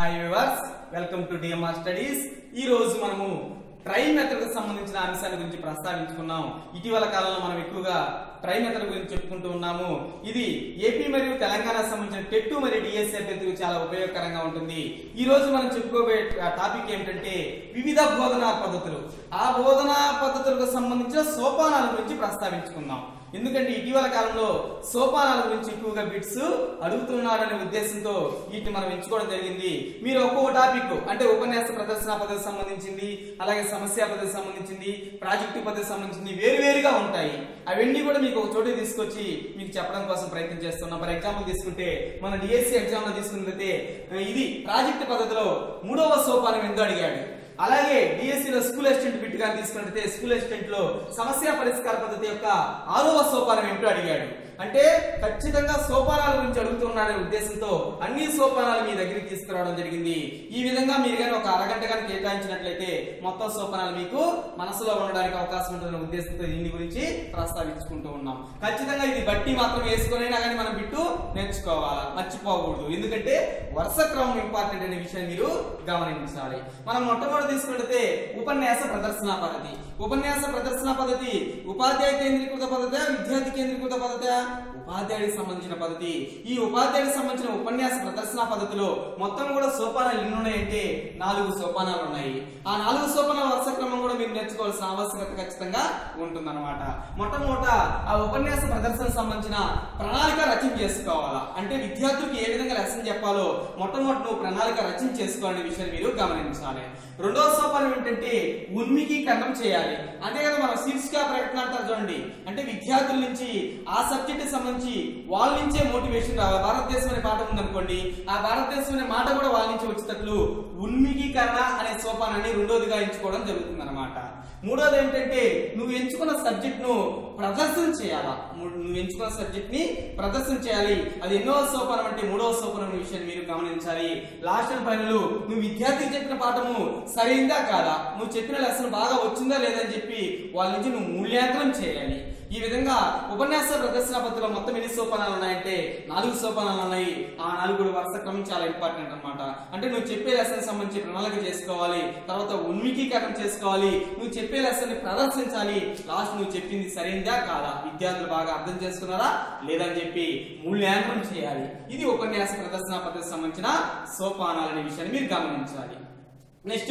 Hi viewers, welcome to DMR studies. ఈ రోజు మనము ట్రై మెథడ్ కు సంబంధించిన అంశాల గురించి ప్రస్తావించుకున్నాం. ఇటీవల కాలంలో మనం ఎక్కువగా ట్రై మెథడ్ గురించి చెప్పుకుంటూ ఉన్నాము. ఇది ఏపీ మరియు తెలంగాణకు సంబంధించిన టెట్ మరియు డిఎస్సి అభ్యర్థులకు చాలా ఉపయోగకరంగా ఉంటుంది. ఈ రోజు మనం చెప్పుకోబోయే టాపిక్ ఏమిటంటే వివిధ బోధనా పద్ధతులు. ఆ బోధనా పద్ధతులకు సంబంధించిన సోపానాల గురించి ప్రస్తావించుకుందాం. ఎందుకంటే ఇటీవల కాలంలో సోపానాల గురించి ఎక్కువగా బిట్స్ అడుగుతున్నారు అనే ఉద్దేశంతో వీటిని మనం ఎంచుకోవడం జరిగింది. మీరు ఒక్కొక్క టాపిక్ అంటే ఉపన్యాస ప్రదర్శన పద్ధతి సంబంధించింది, అలాగే సమస్య పద్ధతి సంబంధించింది, ప్రాజెక్టు పద్ధతి సంబంధించింది వేరువేరుగా ఉంటాయి. అవన్నీ కూడా మీకు ఒక చోటు తీసుకొచ్చి మీకు చెప్పడం కోసం ప్రయత్నం చేస్తున్నాం. ఫర్ ఎగ్జాంపుల్ తీసుకుంటే మన డిఎస్సి ఎగ్జామ్లో తీసుకున్నట్లయితే ఇది ప్రాజెక్టు పద్ధతిలో 3వ సోపానం ఎందుకు అడిగాడు. అలాగే డిఎస్సిలో స్కూల్ అసిస్టెంట్ బిట్ గా తీసుకున్నట్లయితే స్కూల్ అసిస్టెంట్ లో సమస్య పరిష్కార పద్ధతి యొక్క 6వ సోపానం ఏమిటో అడిగాడు. అంటే ఖచ్చితంగా సోపానాల గురించి అడుగుతున్నారనే ఉద్దేశంతో అన్ని సోపానాలు మీ దగ్గరికి తీసుకురావడం జరిగింది. ఈ విధంగా మీరు కానీ ఒక అరగంట కానీ కేటాయించినట్లయితే మొత్తం సోపానాలు మీకు మనసులో ఉండడానికి అవకాశం ఉంటుందనే ఉద్దేశంతో దీని గురించి ప్రస్తావించుకుంటూ ఉన్నాం. ఖచ్చితంగా ఇది బట్టి మాత్రం వేసుకునైనా కానీ మనం బిట్టు నేర్చుకోవాలా, మర్చిపోకూడదు. ఎందుకంటే వరుస క్రమం ఇంపార్టెంట్ అనే విషయాన్ని మీరు గమనించాలి. మనం మొట్టమొదటి తీసుకుంటే ఉపన్యాస ప్రదర్శన పద్ధతి. ఉపన్యాస ప్రదర్శన పద్ధతి ఉపాధ్యాయ కేంద్రీకృత పద్ధతి, విద్యార్థి కేంద్రీకృత పద్ధతి, ఉపాధ్యాయుడికి సంబంధించిన పద్ధతి. ఈ ఉపాధ్యాయుడికి సంబంధించిన ఉపన్యాస ప్రదర్శన పద్ధతిలో మొత్తం కూడా సోపానాలు ఎన్ని ఉన్నాయంటే 4 సోపానాలు ఉన్నాయి. ఆ 4 సోపానాల వరుస క్రమం కూడా మీరు నేర్చుకోవాల్సిన ఆవశ్యకత ఖచ్చితంగా ఉంటుందన్నమాట. మొట్టమొదట ఆ ఉపన్యాస ప్రదర్శన సంబంధించిన ప్రణాళిక రచన చేసుకోవాలా అంటే విద్యార్థులకు ఏ విధంగా లెసన్ చెప్పాలో మొట్టమొదటి నువ్వు ప్రణాళిక రచన చేసుకోవాలనే విషయాన్ని మీరు గమనించాలి. రెండో సోపానం ఏంటంటే ఉన్మీకరణం చేయాలి. అంతేకాదు మనం శీర్షిక ప్రకటన అంటారు చూడండి, అంటే విద్యార్థుల నుంచి ఆ సబ్జెక్ట్ సంబంధించి వాళ్ళ నుంచే మోటివేషన్ రావాలి. భారతదేశం అనే పాట ఉందనుకోండి, ఆ భారతదేశం అనే మాట కూడా వాళ్ళ నుంచి వచ్చేటట్లు ఉన్మికీకరణ అనే సోపానాన్ని రెండోదిగా ఎంచుకోవడం జరుగుతుంది అనమాట. మూడోది ఏంటంటే నువ్వు ఎంచుకున్న సబ్జెక్ట్ ను ప్రదర్శన చేయాలా, నువ్వు ఎంచుకున్న సబ్జెక్ట్ ని ప్రదర్శన చేయాలి. అది ఎన్నో సోపానం అంటే 3వ సోపానం విషయాన్ని మీరు గమనించాలి. లాస్ట్ అండ్ ఫైనల్, నువ్వు విద్యార్థికి చెప్పిన పాఠము సరైందా కాదా, నువ్వు చెప్పిన లెసన్ బాగా వచ్చిందా లేదని చెప్పి వాళ్ళ నుంచి నువ్వు మూల్యాంకనం చేయాలి. ఈ విధంగా ఉపన్యాస ప్రదర్శన పద్ధతిలో మొత్తం ఎన్ని సోపానాలు ఉన్నాయంటే 4 సోపానాలు ఉన్నాయి. ఆ 4 వరుస క్రమం చాలా ఇంపార్టెంట్ అనమాట. అంటే నువ్వు చెప్పే లెసన్ సంబంధించి ప్రణాళిక చేసుకోవాలి, తర్వాత ఉన్మికీకరణ చేసుకోవాలి, నువ్వు చెప్పే లెసన్ ప్రదర్శించాలి, లాస్ట్ నువ్వు చెప్పింది సరైందా కాదా, విద్యార్థులు బాగా అర్థం చేసుకున్నారా లేదని చెప్పి మూల్యాంకనం చేయాలి. ఇది ఉపన్యాస ప్రదర్శన పద్ధతికి సంబంధించిన సోపానాలు అనే విషయాన్ని మీరు గమనించాలి. నెక్స్ట్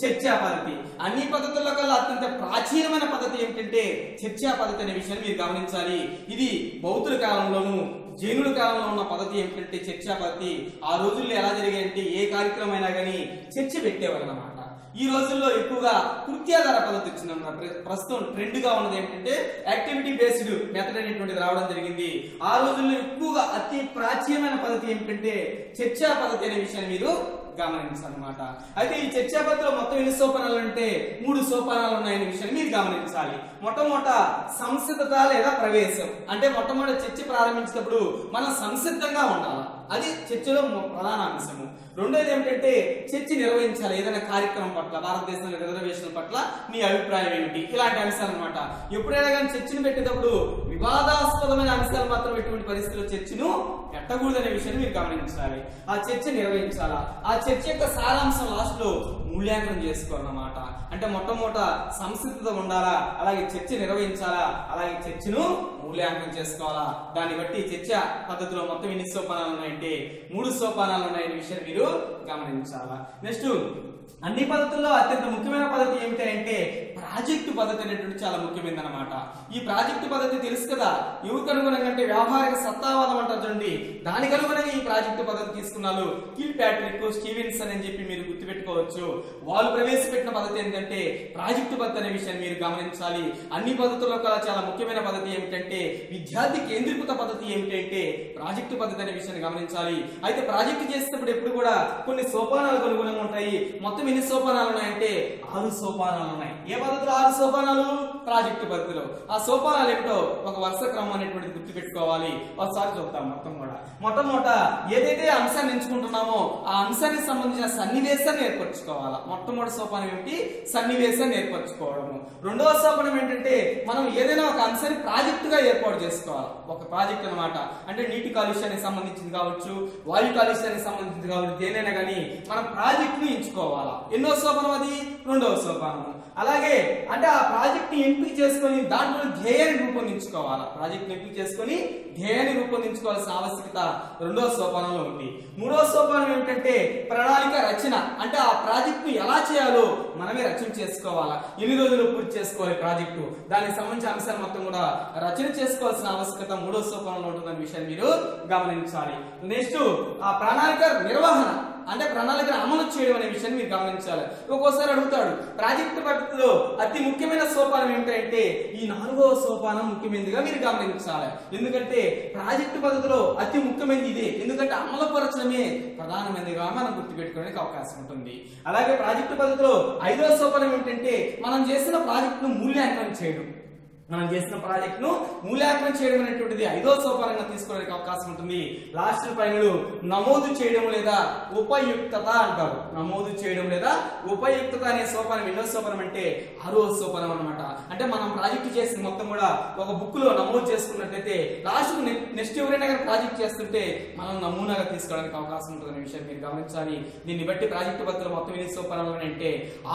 చర్చా పద్ధతి. అన్ని పద్ధతుల్లో కల్లా అత్యంత ప్రాచీనమైన పద్ధతి ఏమిటంటే చర్చా పద్ధతి అనే విషయాన్ని మీరు గమనించాలి. ఇది బౌద్ధుల కాలంలోనూ జైనుల కాలంలో ఉన్న పద్ధతి ఏమిటంటే చర్చా పద్ధతి. ఆ రోజుల్లో ఎలా జరిగాయంటే ఏ కార్యక్రమం అయినా కానీ చర్చ పెట్టేవారు అన్నమాట. ఈ రోజుల్లో ఎక్కువగా కృత్యాధార పద్ధతి వచ్చిందన్నమాట. ప్రస్తుతం ట్రెండ్ గా ఉన్నది ఏంటంటే యాక్టివిటీ బేస్డ్ మెథడ్ అనేటువంటిది రావడం జరిగింది. ఆ రోజుల్లో ఎక్కువగా అతి ప్రాచీనమైన పద్ధతి ఏమిటంటే చర్చా పద్ధతి అనే విషయాన్ని మీరు గమనించాలన్నమాట. అయితే ఈ చర్చా పద్ధతిలో మొత్తం ఎన్ని సోపానాలు అంటే 3 సోపానాలు ఉన్నాయనే విషయాన్ని మీరు గమనించాలి. మొట్టమొదట సంసిద్ధత లేదా ప్రవేశం. అంటే మొట్టమొదటి చర్చ ప్రారంభించినప్పుడు మనం సంసిద్ధంగా ఉండాలి, అది చర్చలో ప్రధాన అంశము. రెండోది ఏమిటంటే చర్చ నిర్వహించాలి, ఏదైనా కార్యక్రమం పట్ల, భారతదేశంలో రిజర్వేషన్ పట్ల మీ అభిప్రాయం ఏమిటి, ఇలాంటి అంశాలు అనమాట. ఎప్పుడైనా కానీ చర్చను పెట్టేటప్పుడు వివాదాస్పదమైన అంశాలు మాత్రం ఎటువంటి పరిస్థితుల్లో చర్చను పెట్టకూడదనే విషయాన్ని మీరు గమనించాలి. ఆ చర్చ నిర్వహించాలా, ఆ చర్చ యొక్క సారాంశం లాస్ట్ లో మూల్యాంకనం చేసుకోవాలన్నమాట. అంటే మొట్టమొదట సంసిద్ధత ఉండాలా, అలాగే చర్చ నిర్వహించాలా, అలాగే చర్చను మూల్యాంకనం చేసుకోవాలా. దాన్ని బట్టి చర్చ పద్ధతిలో మొత్తం ఎన్ని సోపానాలు ఉన్నాయంటే 3 సోపానాలు ఉన్నాయనే విషయాన్ని మీరు గమనించాలా. నెక్స్ట్ అన్ని పద్ధతుల్లో అత్యంత ముఖ్యమైన పద్ధతి ఏమిటంటే ప్రాజెక్టు పద్ధతి అనేటువంటి చాలా ముఖ్యమైనది అనమాట. ఈ ప్రాజెక్టు పద్ధతి తెలుసు కదా, యువకు అనుగుణంగా అంటే వ్యావహారిక సత్తావాదం అంటారు చూడండి, దానికి అనుగుణంగా ఈ ప్రాజెక్టు పద్ధతి తీసుకున్నారు. కిల్ ప్యాట్రిక్, స్టీవెన్సన్ అని చెప్పి మీరు గుర్తుపెట్టుకోవచ్చు. వాళ్ళు ప్రవేశపెట్టిన పద్ధతి ఏంటంటే ప్రాజెక్టు పద్ధతి అనే విషయాన్ని మీరు గమనించాలి. అన్ని పద్ధతుల్లో కల్లా చాలా ముఖ్యమైన పద్ధతి ఏమిటంటే విద్యార్థి కేంద్రీకృత పద్ధతి ఏమిటంటే ప్రాజెక్టు పద్ధతి అనే విషయాన్ని గమనించాలి. అయితే ప్రాజెక్టు చేసేటప్పుడు ఎప్పుడు కూడా కొన్ని సోపానాలకు అనుగుణంగా ఉంటాయి. మొత్తం ఎన్ని సోపానాలు ఉన్నాయంటే 6 సోపానాలు ఉన్నాయి. ఏ పద్ధతిలో 6 సోపానాలు? ప్రాజెక్టు పద్ధతిలో. ఆ సోపానాలు ఏమిటో ఒక వరుస క్రమం అనేటువంటి గుర్తు పెట్టుకోవాలి. ఒకసారి చూద్దాం మొత్తం కూడా. మొట్టమొదట ఏదైతే అంశాన్ని ఎంచుకుంటున్నామో अंशाने संबंधी सन्निवेशाన్ని ఏర్పర్చుకోవాలి మొట్టమొదటి సోపానం ఏంటి సన్నివేశాన్ని ఏర్పర్చుకోవడం రెండవ సోపానం ఏంటంటే మనం ఏదైనా ఒక అంశాన్ని ప్రాజెక్ట్ గా ఏర్పాటు చేసుకోవాలి ఒక ప్రాజెక్ట్ అన్నమాట అంటే నీటి కాలుష్యానికి సంబంధించింది కావచ్చు వాయు కాలుష్యానికి సంబంధించింది కావచ్చు దేనినైనా గానీ మనం ప్రాజెక్ట్ ని ఎంచుకోవాలి ఎన్నో సోపానం అది రెండవ సోపానం అలాగే అంటే ఆ ప్రాజెక్ట్ ని ఎంపిక చేసుకొని దాంట్లో ధ్యేయాన్ని రూపొందించుకోవాలి ప్రాజెక్ట్ ని ఎంపిక చేసుకొని ధ్యేయాన్ని రూపొందించుకోవాల్సిన ఆవశ్యకత రెండో సోపానంలో ఉంది మూడో సోపానం ఏంటంటే ప్రణాళిక రచన అంటే ఆ ప్రాజెక్ట్ ని ఎలా చేయాలో మనమే రచన చేసుకోవాలి ఎన్ని రోజులు పూర్తి చేసుకోవాలి ప్రాజెక్ట్ దానికి సంబంధించిన అంశాలు మొత్తం కూడా రచన చేసుకోవాల్సిన ఆవశ్యకత మూడో సోపానంలో ఉంటుందనే విషయాన్ని మీరు గమనించాలి నెక్స్ట్ ఆ ప్రణాళిక నిర్వహణ అంటే ప్రణాళికను అమలు చేయడం అనే విషయాన్ని మీరు గమనించాలి ఒక్కోసారి అడుగుతాడు ప్రాజెక్ట్ పద్ధతిలో అతి ముఖ్యమైన సోపానం ఏంటంటే ఈ నాలుగవ సోపానం ముఖ్యమైనదిగా మీరు గమనించాలి ఎందుకంటే ప్రాజెక్ట్ పద్ధతిలో అతి ముఖ్యమైనది ఇదే ఎందుకంటే అమలుపరచడమే ప్రధానమైనదిగా మనం గుర్తుపెట్టుకోవడానికి అవకాశం ఉంటుంది అలాగే ప్రాజెక్ట్ పద్ధతిలో ఐదవ సోపానం ఏంటంటే మనం చేసిన ప్రాజెక్టును మూల్యాంకనం చేయడం మనం చేసిన ప్రాజెక్ట్ ను మూల్యాంకనం చేయడం అనేటువంటిది ఐదో సోపానంగా తీసుకోవడానికి అవకాశం ఉంటుంది లాస్ట్ పైనలు నమోదు చేయడం లేదా ఉపయుక్తత అంటారు నమోదు చేయడం లేదా ఉపయుక్తత అనే సోపానం ఎన్నో సోపానం అంటే ఆరో సోపానం అన్నమాట అంటే మనం ప్రాజెక్ట్ చేసిన మొత్తం కూడా ఒక బుక్ లో నమోదు చేసుకున్నట్లయితే లాస్ట్ నెక్స్ట్ ఎవరైనా కానీ ప్రాజెక్ట్ చేస్తుంటే మనం నమూనాగా తీసుకోవడానికి అవకాశం ఉంటుంది అనే విషయాన్ని మీరు గమనించాలి దీన్ని బట్టి ప్రాజెక్ట్ పత్రం మొత్తం ఎన్ని సోపానాలు అంటే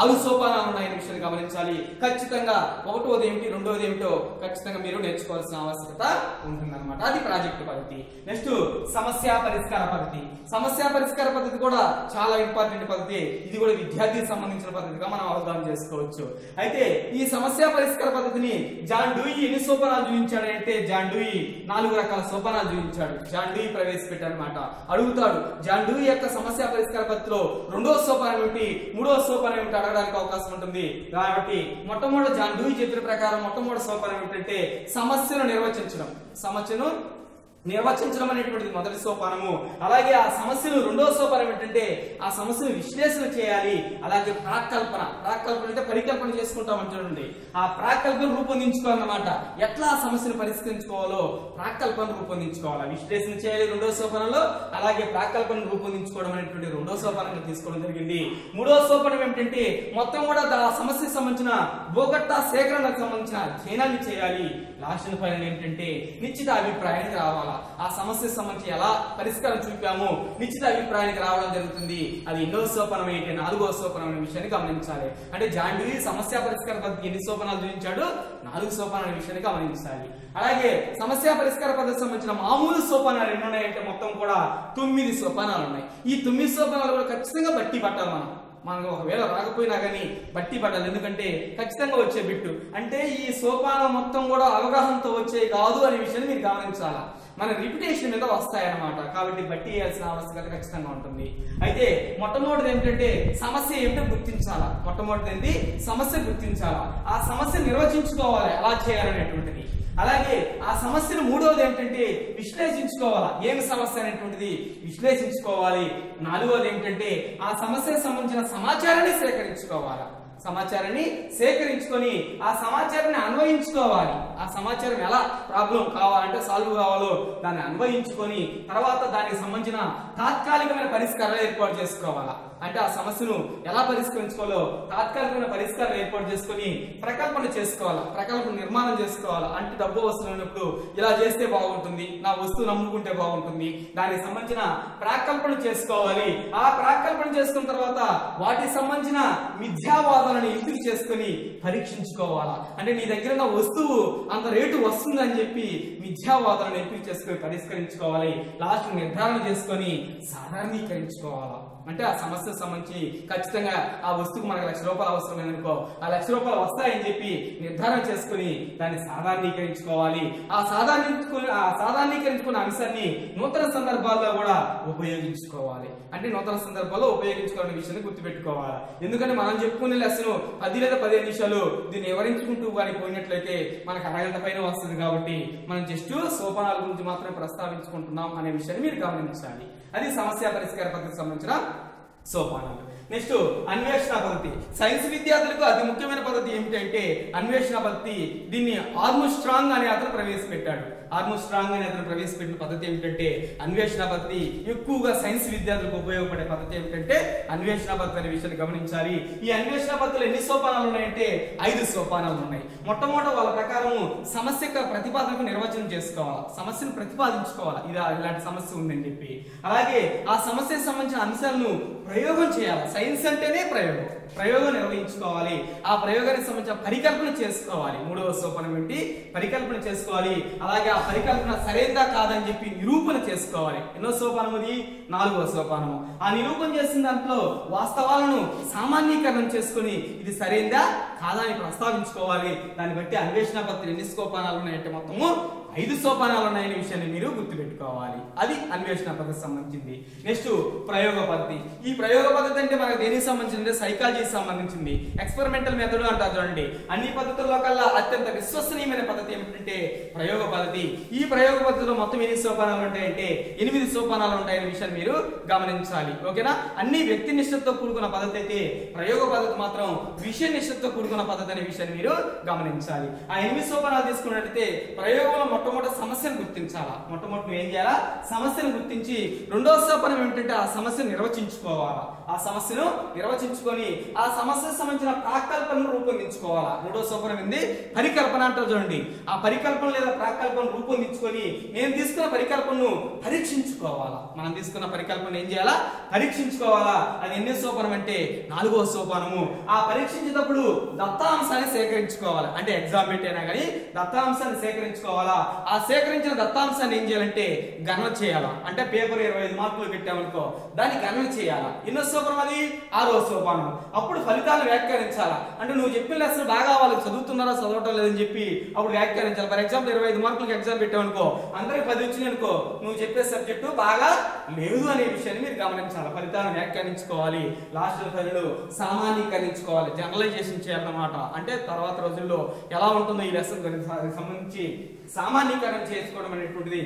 6 సోపానాలు ఉన్నాయనే విషయాన్ని గమనించాలి ఖచ్చితంగా ఒకటోది ఏమిటి రెండోది ఏమిటి ఖచ్చితంగా మీరు నేర్చుకోవాల్సిన ఆవశ్యకత ఉంటుందన్నమాట అది ప్రాజెక్ట్ పద్ధతి నెక్స్ట్ సమస్య పరిష్కార పద్ధతి సమస్య పరిష్కార పద్ధతి కూడా చాలా ఇంపార్టెంట్ పద్ధతి ఇది కూడా విద్యార్థికి సంబంధించిన పద్ధతిగా మనం అవగాహన చేసుకోవచ్చు అయితే ఈ సమస్య పరిష్కార పద్ధతిని జాన్ డూయి ఎన్ని సోపానాలు చూపించాడు అంటే జాన్ డూయి 4 రకాల సోపానాలు చూపించాడు జాన్ డూయి ప్రవేశపెట్టారన్నమాట అడుగుతాడు జాన్ డూయి యొక్క సమస్య పరిష్కార పద్ధతిలో రెండో సోపానం ఏంటి మూడో సోపానం ఏంటి అడగడానికి అవకాశం ఉంటుంది కాబట్టి మొట్టమొదటి జాన్ డూయి చెప్పిన ప్రకారం మొట్టమొదటి సోపానం ఏంటంటే సమస్యను నిర్వచించడం అనేటువంటిది మొదటి సోపానము అలాగే ఆ సమస్యను రెండో సోపానం ఏంటంటే ఆ సమస్యను విశ్లేషణ చేయాలి అలాగే ప్రాకల్పన అంటే పరికల్పన చేసుకుంటామని చూడండి ఆ ప్రాకల్పన రూపొందించుకోవాలన్నమాట ఎట్లా ఆ సమస్యను పరిష్కరించుకోవాలో ప్రాకల్పన రూపొందించుకోవాలి విశ్లేషణ చేయాలి రెండో సోపానంలో అలాగే ప్రాకల్పన రూపొందించుకోవడం అనేటువంటి రెండో సోపానంగా తీసుకోవడం జరిగింది మూడో సోపానం ఏమిటంటే మొత్తం కూడా ఆ సమస్యకు సంబంధించిన భూగట్టా సేకరణకు సంబంధించిన అధ్యయనాన్ని చేయాలి లాస్ట్ ఫైనల్ ఏంటంటే నిశ్చిత అభిప్రాయానికి రావాలి ఆ సమస్యకు సంబంధించి ఎలా పరిష్కారం చూపాము నిశ్చిత అభిప్రాయానికి రావడం జరుగుతుంది అది ఎన్నో సోపానం ఏంటి నాలుగో సోపానం అనే విషయాన్ని గమనించాలి అంటే జాన్ డూయి సమస్య పరిష్కార పద్ధతి ఎన్ని సోపానాలు చూపించాడు 4 సోపానాల విషయాన్ని గమనించాలి అలాగే సమస్య పరిష్కార పద్ధతికి సంబంధించిన మామూలు సోపానాలు ఎన్ని ఉన్నాయంటే మొత్తం కూడా 9 సోపానాలు ఉన్నాయి ఈ 9 సోపానాలు కూడా ఖచ్చితంగా బట్టి పట్టాలి మనం ఒకవేళ రాకపోయినా కానీ బట్టి పడాలి ఎందుకంటే ఖచ్చితంగా వచ్చే బిట్టు అంటే ఈ సోపానం మొత్తం కూడా అవగాహనతో వచ్చే కాదు అనే విషయాన్ని మీరు గమనించాలా మన రిపిటేషన్ మీద వస్తాయన్నమాట కాబట్టి బట్టి వేయాల్సిన ఆవశ్యకత ఖచ్చితంగా ఉంటుంది అయితే మొట్టమొదటిది ఏంటంటే సమస్య ఏమిటో గుర్తించాలా మొట్టమొదటిది సమస్య గుర్తించాలా ఆ సమస్య నిర్వచించుకోవాలి ఎలా చేయాలనేటువంటిది అలాగే ఆ సమస్యను మూడవది ఏమిటంటే విశ్లేషించుకోవాలా ఏమి సమస్య అనేటువంటిది విశ్లేషించుకోవాలి నాలుగవది ఏమిటంటే ఆ సమస్యకు సంబంధించిన సమాచారాన్ని సేకరించుకోవాలా సమాచారాన్ని సేకరించుకొని ఆ సమాచారాన్ని అన్వయించుకోవాలి ఆ సమాచారం ఎలా ప్రాబ్లం కావాలంటే సాల్వ్ కావాలో దాన్ని అన్వయించుకొని తర్వాత దానికి సంబంధించిన తాత్కాలికమైన పరిష్కారాలు ఏర్పాటు చేసుకోవాలా అంటే ఆ సమస్యను ఎలా పరిష్కరించుకోవాలో తాత్కాలికమైన పరిష్కారం ఏర్పాటు చేసుకుని ప్రకల్పన చేసుకోవాలా ప్రకల్పన నిర్మాణం చేసుకోవాలా అంటే డబ్బు వస్తున్నప్పుడు ఇలా చేస్తే బాగుంటుంది నా వస్తువు నమ్ముకుంటే బాగుంటుంది దానికి సంబంధించిన ప్రాకల్పన చేసుకోవాలి ఆ ప్రాకల్పన చేసుకున్న తర్వాత వాటికి సంబంధించిన మిథ్యావాదాలను ఎంపిక చేసుకుని పరీక్షించుకోవాలా అంటే నీ దగ్గర ఉన్న వస్తువు అంత రేటు వస్తుందని చెప్పి మిథ్యావాదాలను ఎంపిక చేసుకుని పరిష్కరించుకోవాలి లాస్ట్ నిర్ధారణ చేసుకొని సాధారణీకరించుకోవాలా అంటే ఆ సమస్యకు సంబంధించి ఖచ్చితంగా ఆ వస్తువుకు మనకు ₹1,00,000 అవసరమైననుకో ఆ ₹1,00,000 వస్తాయని చెప్పి నిర్ధారణ చేసుకుని దాన్ని సాధారణీకరించుకోవాలి ఆ సాధారణీకరించుకున్న అంశాన్ని నూతన సందర్భాల్లో కూడా ఉపయోగించుకోవాలి అంటే నూతన సందర్భాల్లో ఉపయోగించుకోవాలనే విషయాన్ని గుర్తుపెట్టుకోవాలి ఎందుకంటే మనం చెప్పుకునే లెసను 10 లేదా 15 నిమిషాలు దీన్ని వివరించుకుంటూ కానీ పోయినట్లయితే మనకు అరగంట పైన వస్తుంది కాబట్టి మనం జస్ట్ సోపానాల గురించి మాత్రమే ప్రస్తావించుకుంటున్నాం అనే విషయాన్ని మీరు గమనించాలి అది సమస్య పరిష్కార పద్ధతికి సంబంధించిన సోపానాలు నెక్స్ట్ అన్వేషణ పద్ధతి సైన్స్ విద్యార్థులకు అతి ముఖ్యమైన పద్ధతి ఏమిటంటే అన్వేషణ పద్ధతి దీన్ని ఆర్మ్‌స్ట్రాంగ్ అనే అతను ప్రవేశపెట్టాడు ఆర్మోర్ స్ట్రాంగ్ అని అతను ప్రవేశపెట్టిన పద్ధతి ఏమిటంటే అన్వేషణ పద్ధతి. ఎక్కువగా సైన్స్ విద్యార్థులకు ఉపయోగపడే పద్ధతి ఏమిటంటే అన్వేషణ పద్ధతి అనే విషయాన్ని గమనించాలి. ఈ అన్వేషణ పద్ధతిలో ఎన్ని సోపానాలు ఉన్నాయంటే 5 సోపానాలు ఉన్నాయి. మొట్టమొదట వాళ్ళ ప్రకారం సమస్య యొక్క ప్రతిపాదనకు నిర్వచనం చేసుకోవాలి, సమస్యను ప్రతిపాదించుకోవాలి, ఇది ఇలాంటి సమస్య ఉందని చెప్పి. అలాగే ఆ సమస్యకు సంబంధించిన అంశాలను ప్రయోగం చేయాలి, సైన్స్ అంటేనే ప్రయోగం, ప్రయోగం నిర్వహించుకోవాలి, ఆ ప్రయోగానికి సంబంధించిన పరికల్పన చేసుకోవాలి. మూడవ సోపానం ఏంటి, పరికల్పన చేసుకోవాలి. అలాగే ఆ పరికల్పన సరైనదా కాదని చెప్పి నిరూపణ చేసుకోవాలి. ఎన్నో సోపానం అది, 4వ సోపానము. ఆ నిరూపణ చేసిన దాంట్లో వాస్తవాలను సామాన్యీకరణం చేసుకుని ఇది సరైనదా కాదా అని ప్రస్తావించుకోవాలి. దాన్ని బట్టి అన్వేషణ పత్ర ఎన్ని సోపానాలు ఉన్నాయంటే మొత్తము 5 సోపానాలు ఉన్నాయనే విషయాన్ని మీరు గుర్తుపెట్టుకోవాలి. అది అన్వేషణ పద్ధతికి సంబంధించింది. నెక్స్ట్ ప్రయోగ పద్ధతి. ఈ ప్రయోగ పద్ధతి అంటే మనకు దేనికి సంబంధించింది, సైకాలజీకి సంబంధించింది, ఎక్స్పెరిమెంటల్ మెథడ్ అంటారు చూడండి. అన్ని పద్ధతుల్లో కల్లా అత్యంత విశ్వసనీయమైన పద్ధతి ఏమిటంటే ప్రయోగ పద్ధతి. ఈ ప్రయోగ పద్ధతిలో మొత్తం 8 సోపానాలు ఉంటాయంటే 8 సోపానాలు ఉంటాయనే విషయాన్ని మీరు గమనించాలి. ఓకేనా. అన్ని వ్యక్తి నిష్ఠతో కూడుకున్న పద్ధతి అయితే ప్రయోగ పద్ధతి మాత్రం విషయ నిష్ఠతో కూడుకున్న పద్ధతి అనే విషయాన్ని మీరు గమనించాలి. ఆ 8 సోపానాలు తీసుకున్నట్లయితే ప్రయోగంలో మొట్టమొదటి సమస్యను గుర్తించాలా, మొట్టమొదటి నువ్వు ఏం చేయాలా, సమస్యను గుర్తించి రెండవ సోపానం ఏమిటంటే ఆ సమస్యను నిర్వచించుకోవాలా, ఆ సమస్యను నిర్వచించుకొని ఆ సమస్యకు సంబంధించిన ప్రాకల్పనను రూపొందించుకోవాలా. రెండవ సోపానం ఏంది, పరికల్పన అంటారు చూడండి. ఆ పరికల్పన లేదా ప్రాకల్పన రూపొందించుకొని నేను తీసుకున్న పరికల్పనను పరీక్షించుకోవాలా, మనం తీసుకున్న పరికల్పన ఏం చేయాలా, పరీక్షించుకోవాలా. అది ఎన్నో సోపానం అంటే 4వ సోపానము. ఆ పరీక్షించేటప్పుడు దత్తాంశాన్ని సేకరించుకోవాలి, అంటే ఎగ్జామ్ అయినా కానీ దత్తాంశాన్ని సేకరించుకోవాలా. ఆ సేకరించిన దత్తాంశాన్ని ఏం చేయాలంటే గణన చేయాలా, అంటే పేపర్ 25 మార్కులు పెట్టామనుకో దాన్ని గణన చేయాలా. ఎన్నో సోపానం అది, 6వ సోపానం. అప్పుడు ఫలితాలు వ్యాఖ్యానించాలా, అంటే నువ్వు చెప్పిన లెసన్ బాగా వాళ్ళు చదువుతున్నారా చదవటం లేదని చెప్పి అప్పుడు వ్యాఖ్యానించాలి. ఫర్ ఎగ్జాంపుల్ 25 మార్కులకు ఎగ్జామ్ పెట్టామనుకో, అందరికి 10 వచ్చినాయి అనుకో, నువ్వు చెప్పే సబ్జెక్టు బాగా లేదు అనే విషయాన్ని మీరు గమనించాలి, ఫలితాలను వ్యాఖ్యానించుకోవాలి. లాస్ట్ ఫలితాలు సామాన్యీకరించుకోవాలి, జనరలైజేషన్ చేయాలన్నమాట. అంటే తర్వాత రోజుల్లో ఎలా ఉంటుందో ఈ లెసన్ సంబంధించి సామాన్యీకరణ చేసుకోవడం అనేటువంటిది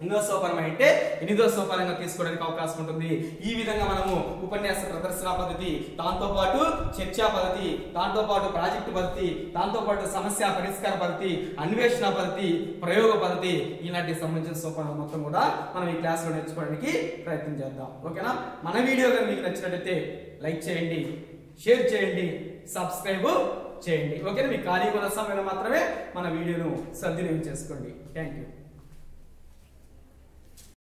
8వ సోపానం అయితే 8వ సోపానంగా తీసుకోవడానికి అవకాశం ఉంటుంది. ఈ విధంగా మనము ఉపన్యాస ప్రదర్శన పద్ధతి, దాంతోపాటు చర్చా పద్ధతి, దాంతోపాటు ప్రాజెక్టు పద్ధతి, దాంతోపాటు సమస్య పరిష్కార పద్ధతి, అన్వేషణ పద్ధతి, ప్రయోగ పద్ధతి, ఇలాంటి సంబంధించిన సోపానం మొత్తం కూడా మనం ఈ క్లాస్లో నేర్చుకోవడానికి ప్రయత్నం చేద్దాం. ఓకేనా. మన వీడియో కనుక మీకు నచ్చినట్లయితే లైక్ చేయండి, షేర్ చేయండి, సబ్స్క్రైబ్ చేయండి. ఓకేనా. మీ ఖాళీ సమయంలో మాత్రమే మన వీడియోను సద్వినియోగం చేసుకోండి. Thank you.